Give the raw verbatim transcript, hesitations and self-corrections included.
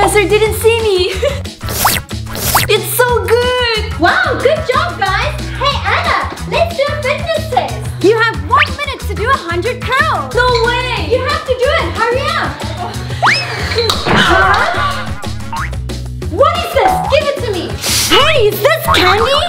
professor didn't see me! It's so good! Wow, good job guys! Hey Anna, let's do a fitness test! You have one minute to do a hundred counts! No way! You have to do it! Hurry up! Huh? What is this? Give it to me! Hey, is this candy?